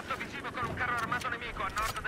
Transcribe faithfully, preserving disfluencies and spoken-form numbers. contatto visivo con un carro armato nemico a nord